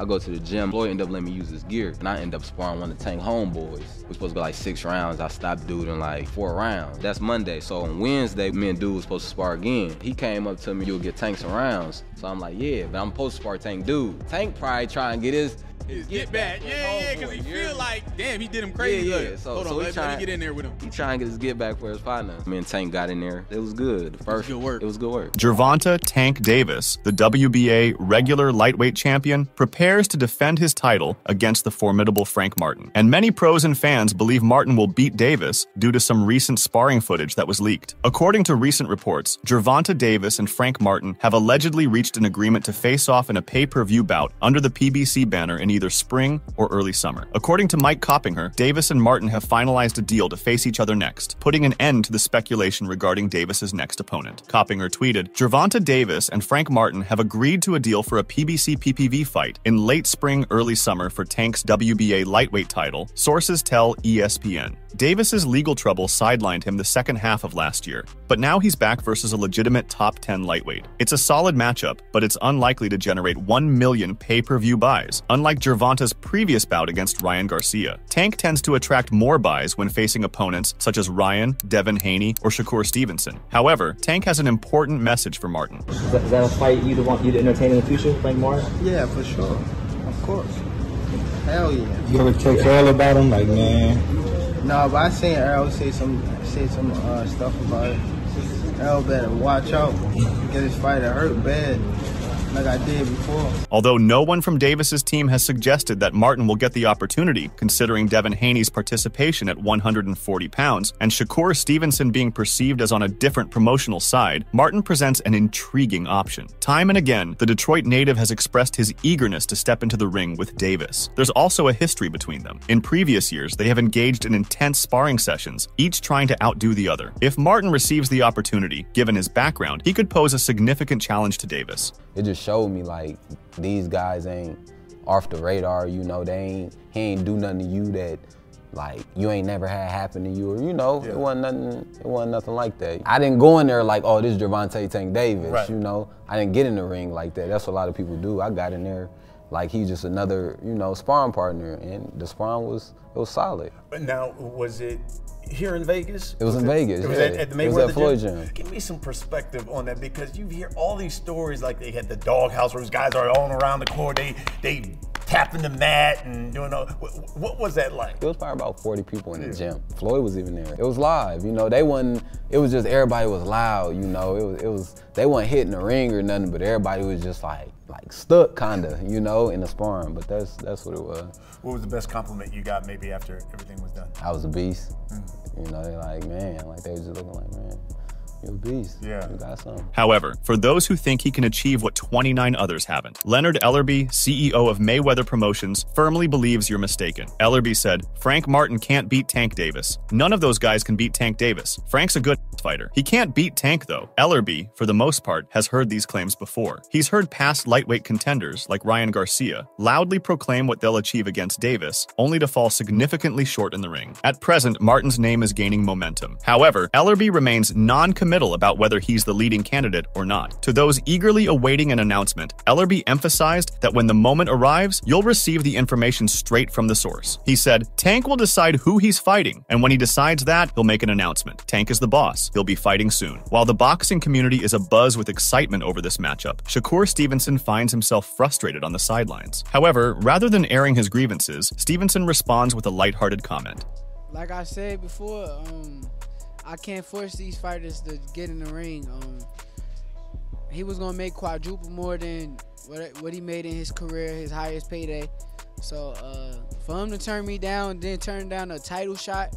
I go to the gym, Floyd ended up letting me use his gear, and I end up sparring one of the Tank homeboys. We're supposed to go like 6 rounds. I stopped dude in like 4 rounds. That's Monday, so on Wednesday, me and dude was supposed to spar again. He came up to me, "You'll get Tank some rounds." So I'm like, "Yeah, but I'm supposed to spar Tank dude." Tank probably trying to get his get back. Yeah, because he feel like, damn, he did him crazy. Yeah. So, hold on, let me get in there with him. He trying to get his get back for his partner. Me and Tank got in there. It was good. The first, it was good work. It was good work. Gervonta Tank Davis, the WBA regular lightweight champion, prepares to defend his title against the formidable Frank Martin. And many pros and fans believe Martin will beat Davis due to some recent sparring footage that was leaked. According to recent reports, Gervonta Davis and Frank Martin have allegedly reached an agreement to face off in a pay-per-view bout under the PBC banner in either spring or early summer. According to Mike Coppinger, Davis and Martin have finalized a deal to face each other next, putting an end to the speculation regarding Davis's next opponent. Coppinger tweeted, "Gervonta Davis and Frank Martin have agreed to a deal for a PBC PPV fight in late spring, early summer for Tank's WBA lightweight title, sources tell ESPN. Davis's legal trouble sidelined him the second half of last year, but now he's back versus a legitimate top 10 lightweight. It's a solid matchup, but it's unlikely to generate 1 million pay-per-view buys, unlike Gervonta's previous bout against Ryan Garcia. Tank tends to attract more buys when facing opponents such as Ryan, Devin Haney, or Shakur Stevenson. However, Tank has an important message for Martin. Is that a fight you want you to entertain in the future, Frank Martin? Yeah, for sure. Of course. Hell yeah. You ever text Errol about him? Like, man... No, but I seen Errol say some stuff about it. Errol better watch out because his fight hurt bad, like I did before. Although no one from Davis's team has suggested that Martin will get the opportunity, considering Devin Haney's participation at 140 pounds and Shakur Stevenson being perceived as on a different promotional side, Martin presents an intriguing option. Time and again, the Detroit native has expressed his eagerness to step into the ring with Davis. There's also a history between them. In previous years, they have engaged in intense sparring sessions, each trying to outdo the other. If Martin receives the opportunity, given his background, he could pose a significant challenge to Davis. It just showed me like these guys ain't off the radar, you know, he ain't do nothing to you that like you ain't never had happen to you, or you know, yeah. it wasn't nothing like that. I didn't go in there like, oh, this is Gervonta Tank Davis, right. You know. I didn't get in the ring like that. That's what a lot of people do. I got in there like he's just another, you know, sparring partner, and the sparring was solid. But now was it here in Vegas? It was in Vegas. It was at the Mayweather gym. Give me some perspective on that, because you hear all these stories like they had the doghouse where those guys are all around the court, they tapping the mat and doing all. What was that like? It was probably about 40 people in the gym. Floyd was even there. It was live, you know. They wasn't. It was just everybody was loud, you know. It was. They wasn't hitting the ring or nothing, but everybody was just like stuck, kinda, you know, in the sparring. But that's what it was. What was the best compliment you got maybe after everything was done? I was a beast. You know, they're like, man, like they was just looking like, man, you're a beast. Yeah. You got something. However, for those who think he can achieve what 29 others haven't, Leonard Ellerbe, CEO of Mayweather Promotions, firmly believes you're mistaken. Ellerbe said, "Frank Martin can't beat Tank Davis. None of those guys can beat Tank Davis. Frank's a good fighter. He can't beat Tank, though." Ellerbe, for the most part, has heard these claims before. He's heard past lightweight contenders, like Ryan Garcia, loudly proclaim what they'll achieve against Davis, only to fall significantly short in the ring. At present, Martin's name is gaining momentum. However, Ellerbe remains non-committal about whether he's the leading candidate or not. To those eagerly awaiting an announcement, Ellerbe emphasized that when the moment arrives, you'll receive the information straight from the source. He said, "Tank will decide who he's fighting, and when he decides that, he'll make an announcement. Tank is the boss. He'll be fighting soon." While the boxing community is abuzz with excitement over this matchup, Shakur Stevenson finds himself frustrated on the sidelines. However, rather than airing his grievances, Stevenson responds with a lighthearted comment. "Like I said before, I can't force these fighters to get in the ring. He was gonna make quadruple more than what he made in his career, his highest payday. So for him to turn me down, then turn down a title shot,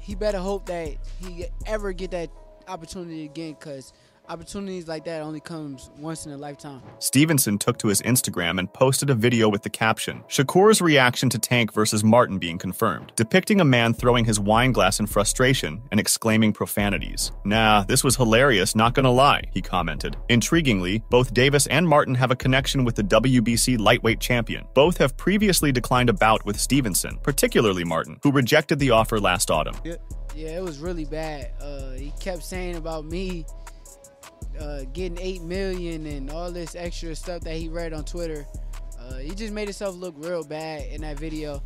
he better hope that he ever get that opportunity again, because opportunities like that only comes once in a lifetime." Stevenson took to his Instagram and posted a video with the caption, "Shakur's reaction to Tank versus Martin being confirmed," depicting a man throwing his wine glass in frustration and exclaiming profanities. "Nah, this was hilarious, not gonna lie," he commented. Intriguingly, both Davis and Martin have a connection with the WBC lightweight champion. Both have previously declined a bout with Stevenson, particularly Martin, who rejected the offer last autumn. Yeah, it was really bad. He kept saying about me getting 8 million and all this extra stuff that he read on Twitter. He just made himself look real bad in that video.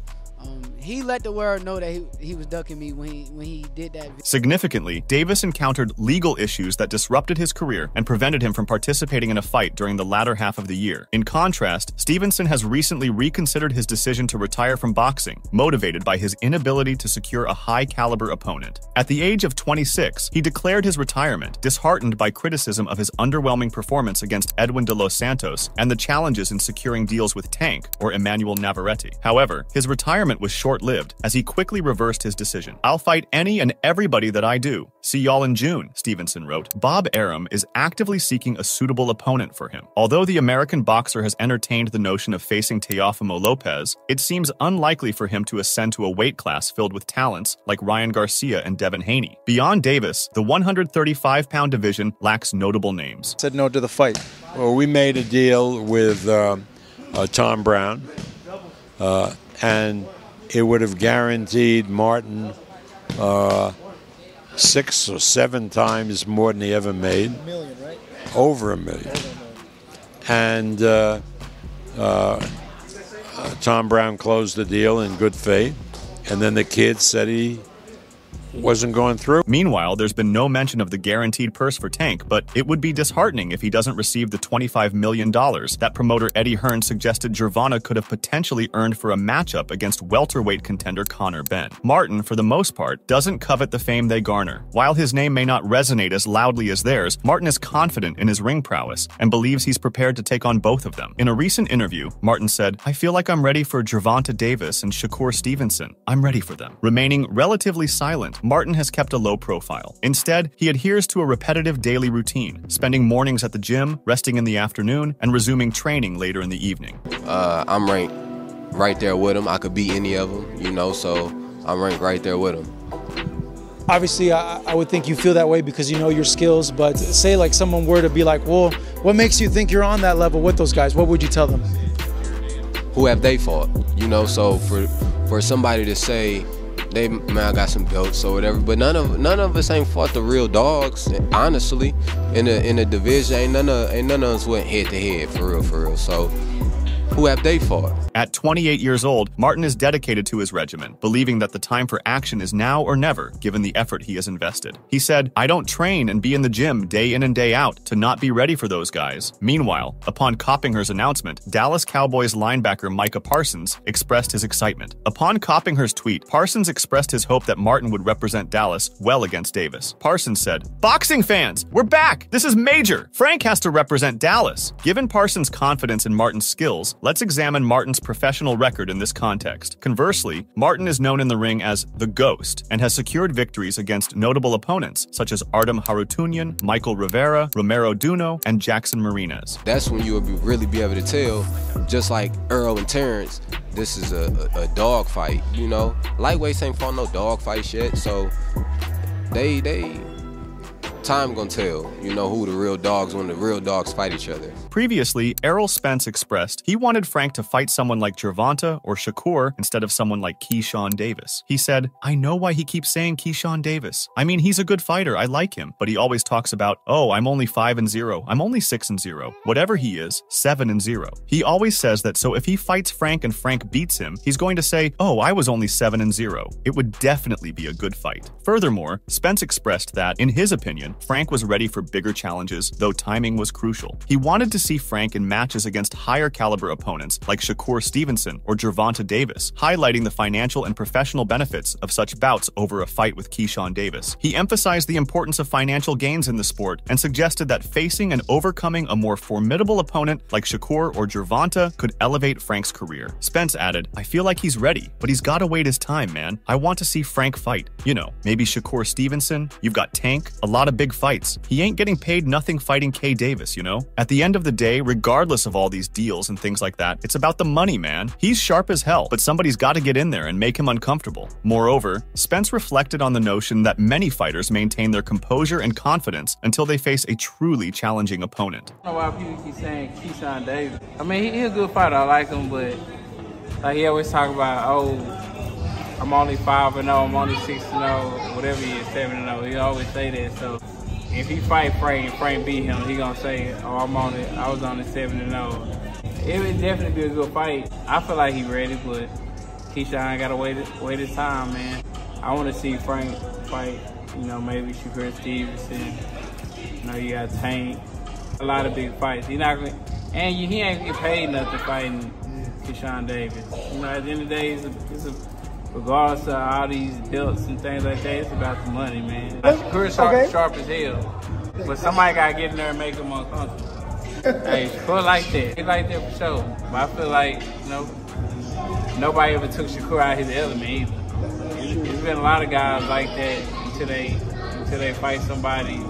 He let the world know that he was ducking me when he did that. Significantly, Davis encountered legal issues that disrupted his career and prevented him from participating in a fight during the latter half of the year. In contrast, Stevenson has recently reconsidered his decision to retire from boxing, motivated by his inability to secure a high-caliber opponent. At the age of 26, he declared his retirement, disheartened by criticism of his underwhelming performance against Edwin De Los Santos and the challenges in securing deals with Tank or Emmanuel Navarrete. However, his retirement was short-lived as he quickly reversed his decision. "I'll fight any and everybody that I do. See y'all in June," Stevenson wrote. Bob Arum is actively seeking a suitable opponent for him. Although the American boxer has entertained the notion of facing Teofimo Lopez, it seems unlikely for him to ascend to a weight class filled with talents like Ryan Garcia and Devin Haney. Beyond Davis, the 135-pound division lacks notable names. Said no to the fight. Well, we made a deal with Tom Brown, and it would have guaranteed Martin 6 or 7 times more than he ever made. Over a million. And Tom Brown closed the deal in good faith. And then the kid said he wasn't going through. Meanwhile, there's been no mention of the guaranteed purse for Tank, but it would be disheartening if he doesn't receive the $25 million that promoter Eddie Hearn suggested Gervonta could have potentially earned for a matchup against welterweight contender Conor Benn. Martin, for the most part, doesn't covet the fame they garner. While his name may not resonate as loudly as theirs, Martin is confident in his ring prowess and believes he's prepared to take on both of them. In a recent interview, Martin said, "I feel like I'm ready for Gervonta Davis and Shakur Stevenson. I'm ready for them." Remaining relatively silent, Martin has kept a low profile. Instead, he adheres to a repetitive daily routine, spending mornings at the gym, resting in the afternoon, and resuming training later in the evening. I'm ranked right there with him. I could beat any of them, you know, so I'm ranked right there with him. Obviously, I would think you feel that way because you know your skills, but say like someone were to be like, well, what makes you think you're on that level with those guys? What would you tell them? Who have they fought? You know, so for somebody to say, "They, man, I got some belts or whatever," but none of us ain't fought the real dogs, honestly. In the division, ain't none of us went head to head for real. So who have they fought? At 28 years old, Martin is dedicated to his regimen, believing that the time for action is now or never, given the effort he has invested. He said, "I don't train and be in the gym day in and day out to not be ready for those guys." Meanwhile, upon Coppinger's announcement, Dallas Cowboys linebacker Micah Parsons expressed his excitement. Upon Coppinger's tweet, Parsons expressed his hope that Martin would represent Dallas well against Davis. Parsons said, "Boxing fans, we're back! This is major! Frank has to represent Dallas." Given Parsons' confidence in Martin's skills, let's examine Martin's professional record in this context. Conversely, Martin is known in the ring as the Ghost and has secured victories against notable opponents such as Artem Harutunian, Michael Rivera, Romero Duno, and Jackson Marinas. That's when you would really be able to tell, just like Earl and Terrence, this is a dog fight, you know? Lightweights ain't fought no dog fights yet, so they time gonna tell, you know, who the real dogs when the real dogs fight each other. Previously, Errol Spence expressed he wanted Frank to fight someone like Gervonta or Shakur instead of someone like Keyshawn Davis. He said, "I know why he keeps saying Keyshawn Davis. I mean, he's a good fighter, I like him, but he always talks about, oh, I'm only 5-0, I'm only 6-0, whatever he is, 7-0. He always says that, so if he fights Frank and Frank beats him, he's going to say, oh, I was only 7-0. It would definitely be a good fight." Furthermore, Spence expressed that, in his opinion, Frank was ready for bigger challenges, though timing was crucial. He wanted to see Frank in matches against higher caliber opponents like Shakur Stevenson or Gervonta Davis, highlighting the financial and professional benefits of such bouts over a fight with Keyshawn Davis. He emphasized the importance of financial gains in the sport and suggested that facing and overcoming a more formidable opponent like Shakur or Gervonta could elevate Frank's career. Spence added, "I feel like he's ready, but he's gotta wait his time, man. I want to see Frank fight. You know, maybe Shakur Stevenson, you've got Tank, a lot of big fights. He ain't getting paid nothing fighting K. Davis, you know? At the end of the day, regardless of all these deals and things like that, it's about the money, man. He's sharp as hell, but somebody's got to get in there and make him uncomfortable." Moreover, Spence reflected on the notion that many fighters maintain their composure and confidence until they face a truly challenging opponent. I don't know why people keep saying Keyshawn Davis. I mean, he's a good fighter, I like him, but like he always talk about, oh, I'm only 5-0, I'm only 6-0, whatever he is, 7-0. He always say that. So if he fight Frank and Frank beat him, he gonna say, oh, I was only 7-0. It would definitely be a good fight. I feel like he's ready, but Keyshawn gotta wait his time, man. I want to see Frank fight, you know, maybe Shakur Stevenson. You know, you got Tank. A lot of big fights. He's not gonna, and he ain't get paid nothing fighting Keyshawn Davis. You know, at the end of the day, it's a regardless of all these belts and things like that, it's about the money, man. Like, Shakur's sharp as hell, but somebody gotta get in there and make him uncomfortable. Hey, Shakur like that. He like that for sure. But I feel like, you know, nobody ever took Shakur out of his element either. There's been a lot of guys like that until they fight somebody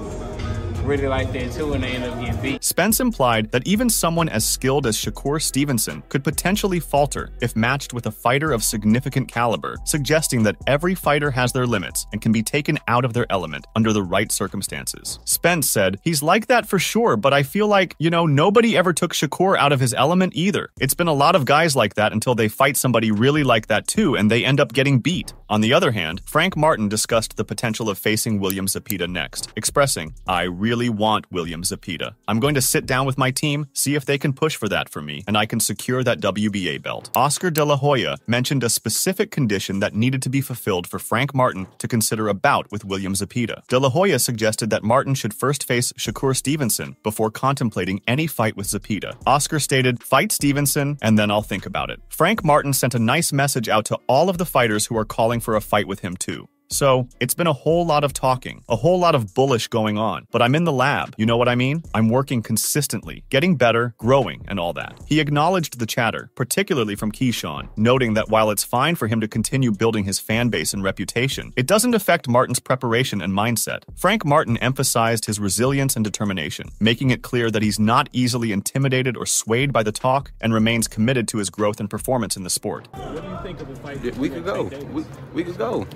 really like that too, and they end up getting beat. Spence implied that even someone as skilled as Shakur Stevenson could potentially falter if matched with a fighter of significant caliber, suggesting that every fighter has their limits and can be taken out of their element under the right circumstances. Spence said, "He's like that for sure, but I feel like, you know, nobody ever took Shakur out of his element either. It's been a lot of guys like that until they fight somebody really like that too, and they end up getting beat." On the other hand, Frank Martin discussed the potential of facing William Zepeda next, expressing, "I really want William Zepeda. I'm going to sit down with my team, see if they can push for that for me, and I can secure that WBA belt." Oscar De La Hoya mentioned a specific condition that needed to be fulfilled for Frank Martin to consider a bout with William Zepeda. De La Hoya suggested that Martin should first face Shakur Stevenson before contemplating any fight with Zepeda. Oscar stated, "Fight Stevenson, and then I'll think about it." Frank Martin sent a nice message out to all of the fighters who are calling for a fight with him too. "So, it's been a whole lot of talking, a whole lot of bullish going on, but I'm in the lab, you know what I mean? I'm working consistently, getting better, growing, and all that." He acknowledged the chatter, particularly from Keyshawn, noting that while it's fine for him to continue building his fan base and reputation, it doesn't affect Martin's preparation and mindset. Frank Martin emphasized his resilience and determination, making it clear that he's not easily intimidated or swayed by the talk and remains committed to his growth and performance in the sport. What do you think of the fight? We could go.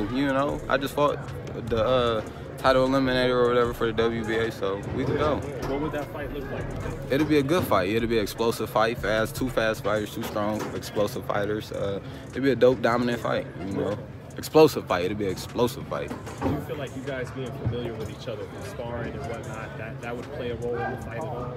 You know, I just fought the title eliminator or whatever for the WBA, so we could go. What would that fight look like? It'll be a good fight. It'll be an explosive fight, two fast fighters, two strong, explosive fighters. It'll be a dope, dominant fight, you know. Explosive fight. It'll be an explosive fight. Do you feel like you guys being familiar with each other, sparring and whatnot, that would play a role in the fight at all?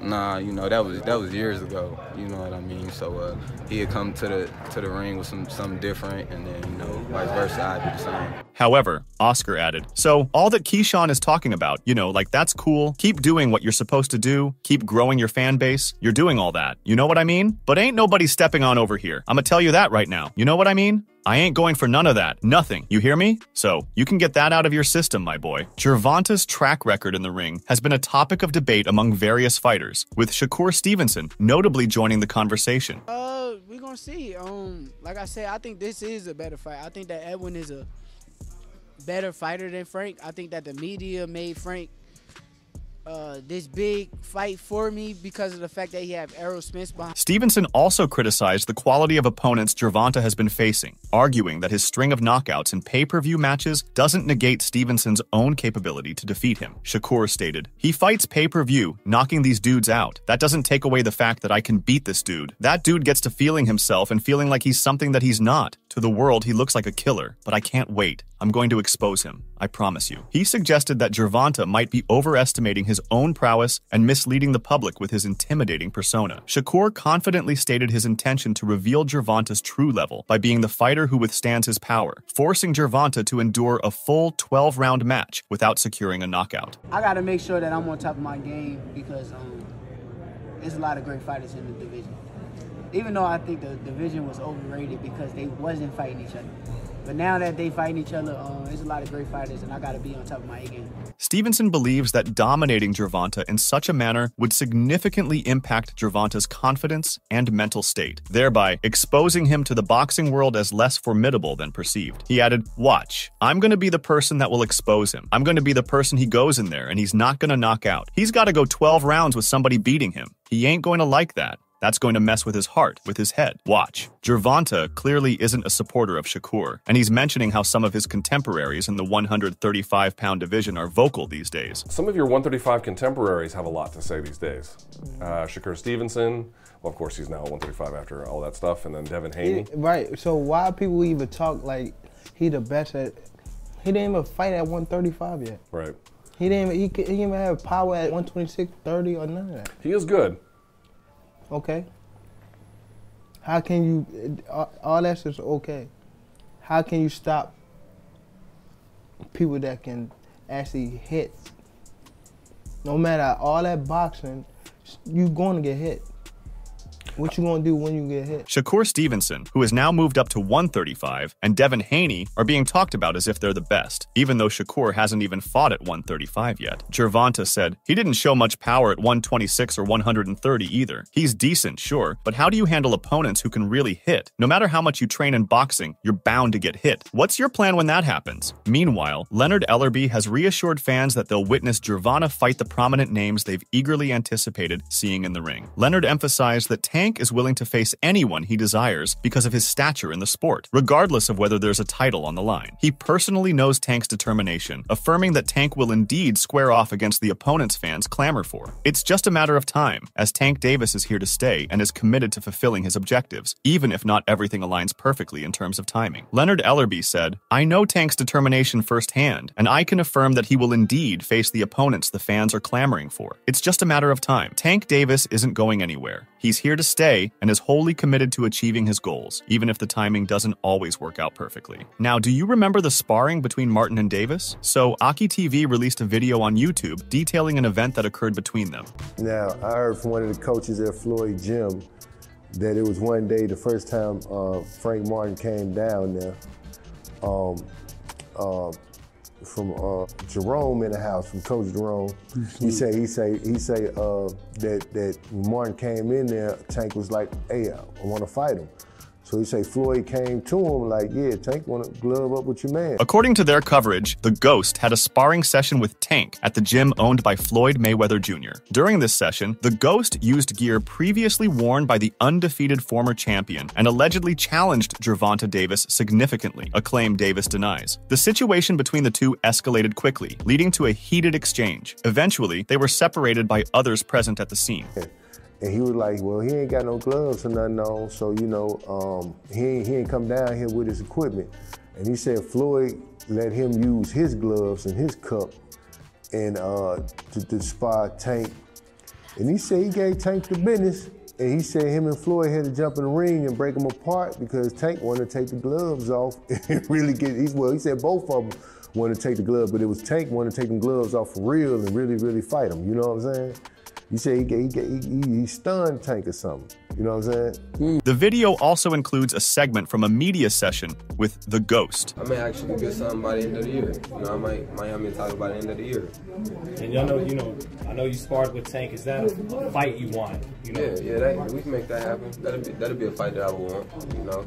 Nah, you know, that was years ago. You know what I mean? So he had come to the ring with something different, and then, you know, vice versa, I'd be the same. However, Oscar added, "So all that Keyshawn is talking about, you know, like, that's cool. Keep doing what you're supposed to do. Keep growing your fan base. You're doing all that. You know what I mean? But ain't nobody stepping on over here. I'ma tell you that right now. You know what I mean? I ain't going for none of that. Nothing. You hear me? So, you can get that out of your system, my boy." Gervonta's track record in the ring has been a topic of debate among various fighters, with Shakur Stevenson notably joining the conversation. We're gonna see. Like I said, I think this is a better fight. I think that Edwin is a better fighter than Frank. I think that the media made Frank this big fight for me because of the fact that he have Errol Spence behind. Stevenson also criticized the quality of opponents Gervonta has been facing, arguing that his string of knockouts in pay-per-view matches doesn't negate Stevenson's own capability to defeat him. Shakur stated, "He fights pay-per-view, knocking these dudes out. That doesn't take away the fact that I can beat this dude. That dude gets to feeling himself and feeling like he's something that he's not. To the world, he looks like a killer, but I can't wait. I'm going to expose him. I promise you." He suggested that Gervonta might be overestimating his own prowess and misleading the public with his intimidating persona. Shakur confidently stated his intention to reveal Gervonta's true level by being the fighter who withstands his power, forcing Gervonta to endure a full 12-round match without securing a knockout. "I got to make sure that I'm on top of my game because there's a lot of great fighters in the division. Even though I think the division was overrated because they wasn't fighting each other. But now that they fighting each other, there's a lot of great fighters, and I got to be on top of my game." Stevenson believes that dominating Gervonta in such a manner would significantly impact Gervonta's confidence and mental state, thereby exposing him to the boxing world as less formidable than perceived. He added, "Watch, I'm going to be the person that will expose him. I'm going to be the person he goes in there, and he's not going to knock out. He's got to go 12 rounds with somebody beating him. He ain't going to like that. That's going to mess with his heart, with his head. Watch." Gervonta clearly isn't a supporter of Shakur, and he's mentioning how some of his contemporaries in the 135-pound division are vocal these days. "Some of your 135 contemporaries have a lot to say these days. Shakur Stevenson, well, of course, he's now 135 after all that stuff, and then Devin Haney." Right, so why people even talk like he the best at, he didn't even fight at 135 yet. Right. He didn't even have power at 126, 30, or none of that. He is good. Okay. How can you, all that's just okay. How can you stop people that can actually hit? No matter all that boxing, you're going to get hit. What you gonna do when you get hit? Shakur Stevenson, who has now moved up to 135, and Devin Haney are being talked about as if they're the best, even though Shakur hasn't even fought at 135 yet. Gervonta said, he didn't show much power at 126 or 130 either. He's decent, sure, but how do you handle opponents who can really hit? No matter how much you train in boxing, you're bound to get hit. What's your plan when that happens? Meanwhile, Leonard Ellerbe has reassured fans that they'll witness Gervonta fight the prominent names they've eagerly anticipated seeing in the ring. Leonard emphasized that Tank is willing to face anyone he desires because of his stature in the sport, regardless of whether there's a title on the line. He personally knows Tank's determination, affirming that Tank will indeed square off against the opponents fans clamor for. It's just a matter of time, as Tank Davis is here to stay and is committed to fulfilling his objectives, even if not everything aligns perfectly in terms of timing. Leonard Ellerbe said, I know Tank's determination firsthand, and I can affirm that he will indeed face the opponents the fans are clamoring for. It's just a matter of time. Tank Davis isn't going anywhere. He's here to stay and is wholly committed to achieving his goals, even if the timing doesn't always work out perfectly. Now, do you remember the sparring between Martin and Davis? So, Aki TV released a video on YouTube detailing an event that occurred between them. Now, I heard from one of the coaches at Floyd Gym that it was one day, the first time Frank Martin came down there from Jerome in the house, from Coach Jerome. He say that when Martin came in there, Tank was like, hey, I want to fight him. So he say Floyd came to him like, yeah, Tank want to glove up with your man. According to their coverage, the Ghost had a sparring session with Tank at the gym owned by Floyd Mayweather Jr. During this session, the Ghost used gear previously worn by the undefeated former champion and allegedly challenged Gervonta Davis significantly, a claim Davis denies. The situation between the two escalated quickly, leading to a heated exchange. Eventually, they were separated by others present at the scene. And he was like, well, he ain't got no gloves or nothing on, so, you know, he ain't come down here with his equipment. And he said Floyd let him use his gloves and his cup and to spar Tank. And he said he gave Tank the business. And he said him and Floyd had to jump in the ring and break them apart because Tank wanted to take the gloves off and really get, well, he said both of them wanted to take the gloves, but it was Tank wanted to take them gloves off for real and really, really fight them, you know what I'm saying? You say he stunned Tank or something. You know what I'm saying? The video also includes a segment from a media session with the Ghost. I may actually get something by the end of the year. You know, I might have me talk by the end of the year. And y'all know, you know, I know you sparred with Tank. Is that a fight you want? You know? Yeah, we can make that happen. That'll be a fight that I would want, you know,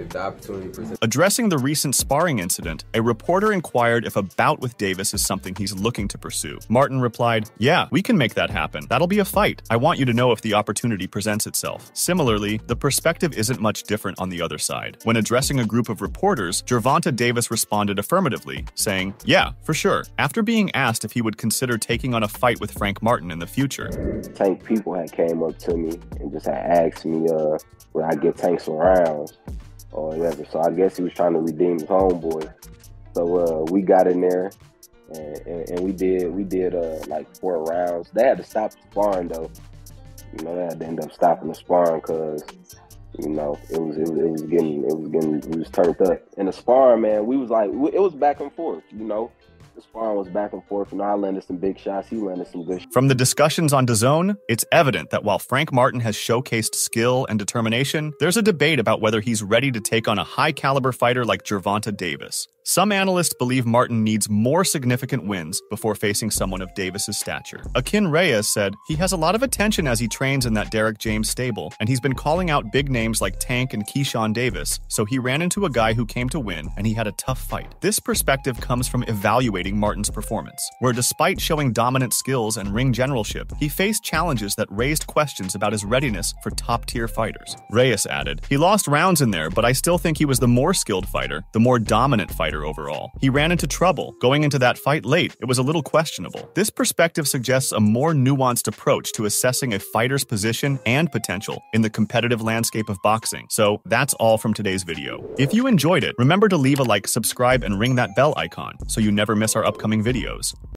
if the opportunity presents. Addressing the recent sparring incident, a reporter inquired if a bout with Davis is something he's looking to pursue. Martin replied, yeah, we can make that happen. That'll be a fight. I want you to know if the opportunity presents itself. Similarly, the perspective isn't much different on the other side. When addressing a group of reporters, Gervonta Davis responded affirmatively, saying, yeah, for sure, after being asked if he would consider taking on a fight with Frank Martin in the future. Tank people had came up to me and just had asked me would I get Tank some rounds or whatever, so I guess he was trying to redeem his homeboy. So we got in there and we did like 4 rounds. They had to stop sparring though. You know, I had to end up stopping the sparring because, you know, it was turned up. And the sparring, man, we was like, it was back and forth, you know. The sparring was back and forth, and I landed some big shots, he landed some good shots. From the discussions on DAZN, it's evident that while Frank Martin has showcased skill and determination, there's a debate about whether he's ready to take on a high-caliber fighter like Gervonta Davis. Some analysts believe Martin needs more significant wins before facing someone of Davis's stature. Akin Reyes said, he has a lot of attention as he trains in that Derek James stable, and he's been calling out big names like Tank and Keyshawn Davis, so he ran into a guy who came to win, and he had a tough fight. This perspective comes from evaluating Martin's performance, where despite showing dominant skills and ring generalship, he faced challenges that raised questions about his readiness for top-tier fighters. Reyes added, he lost rounds in there, but I still think he was the more skilled fighter, the more dominant fighter overall. He ran into trouble. Going into that fight late, it was a little questionable. This perspective suggests a more nuanced approach to assessing a fighter's position and potential in the competitive landscape of boxing. So that's all from today's video. If you enjoyed it, remember to leave a like, subscribe, and ring that bell icon so you never miss our upcoming videos.